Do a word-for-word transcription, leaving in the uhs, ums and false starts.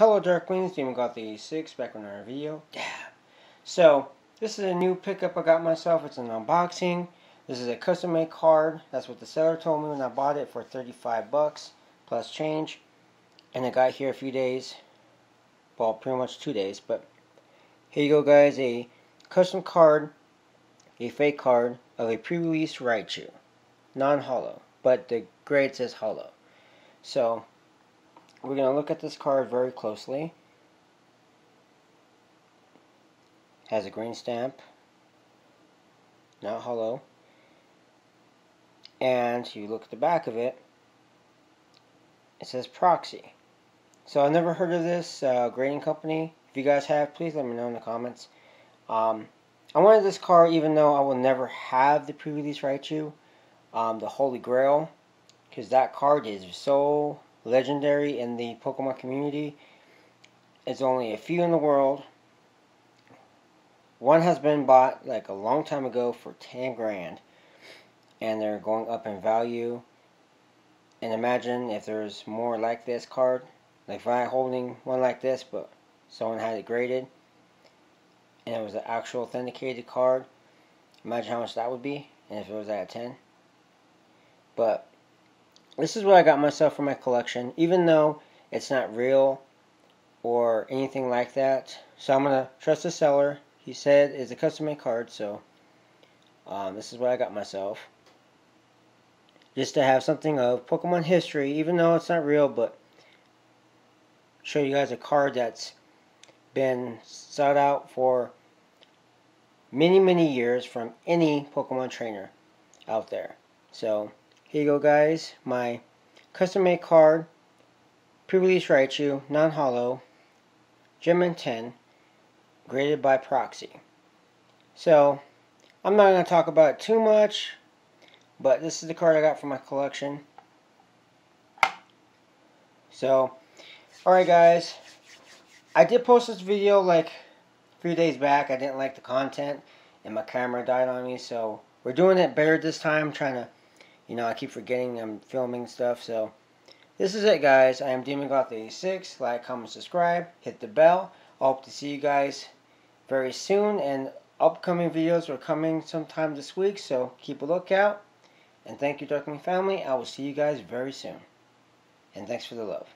Hello Darklings, DemonGoth eighty-six back with another video. Yeah. So, this is a new pickup I got myself. It's an unboxing. This is a custom made card. That's what the seller told me when I bought it for thirty-five bucks plus change. And it got here a few days. Well, pretty much two days. But here you go, guys. A custom card, a fake card of a pre-release Raichu. Non-holo. But the grade says holo. So, we're going to look at this card very closely. Has a green stamp. Not hollow. And you look at the back of it. It says Proxy. So I've never heard of this uh, grading company. If you guys have, please let me know in the comments. Um, I wanted this card even though I will never have the pre-release Raichu. Um, the Holy Grail. Because that card is so legendary in the Pokemon community. It's only a few in the world. One has been bought like a long time ago for ten grand, and they're going up in value. And imagine if there's more like this card, like if I'm holding one like this but someone had it graded and it was an actual authenticated card, imagine how much that would be. And if it was at ten. But this is what I got myself for my collection, even though it's not real or anything like that. So I'm going to trust the seller. He said it's a custom-made card, so um, this is what I got myself. Just to have something of Pokemon history, even though it's not real, but show you guys a card that's been sought out for many, many years from any Pokemon trainer out there. So here you go, guys, my custom made card, pre-release Raichu, non-holo, gem and ten, graded by Proxy. So I'm not going to talk about it too much, but this is the card I got for my collection. So alright, guys, I did post this video like a few days back. I didn't like the content and my camera died on me, so we're doing it better this time. Trying to, you know, I keep forgetting I'm filming stuff. So this is it, guys. I am DemonGoth eighty-six. Like, comment, subscribe, hit the bell. I hope to see you guys very soon. And upcoming videos are coming sometime this week, so keep a lookout. And thank you, Darkling Family. I will see you guys very soon. And thanks for the love.